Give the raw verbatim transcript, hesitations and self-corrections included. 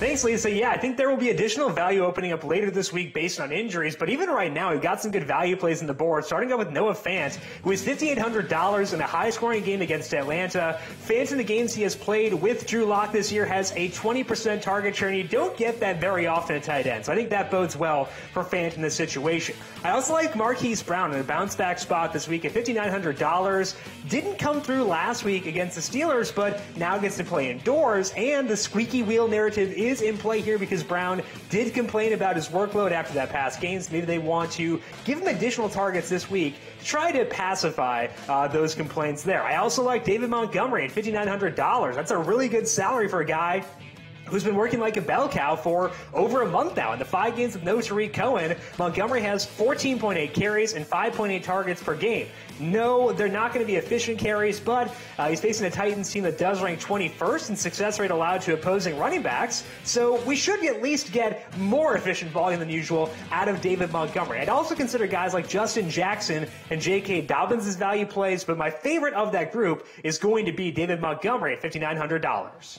Thanks, Lisa. Yeah, I think there will be additional value opening up later this week based on injuries, but even right now, we've got some good value plays on the board, starting up with Noah Fant, who is five thousand eight hundred dollars in a high-scoring game against Atlanta. Fant, in the games he has played with Drew Locke this year, has a twenty percent target share, and you don't get that very often at tight end, so I think that bodes well for Fant in this situation. I also like Marquise Brown in a bounce-back spot this week at five thousand nine hundred dollars. Didn't come through last week against the Steelers, but now gets to play indoors, and the squeaky wheel narrative is is in play here because Brown did complain about his workload after that past game, so maybe they want to give him additional targets this week to try to pacify uh, those complaints there. I also like David Montgomery at five thousand nine hundred dollars. That's a really good salary for a guy who's been working like a bell cow for over a month now. In the five games with no Tariq Cohen, Montgomery has fourteen point eight carries and five point eight targets per game. No, they're not going to be efficient carries, but uh, he's facing a Titans team that does rank twenty-first in success rate allowed to opposing running backs, so we should at least get more efficient volume than usual out of David Montgomery. I'd also consider guys like Justin Jackson and J K. Dobbins as value plays, but my favorite of that group is going to be David Montgomery at five thousand nine hundred dollars.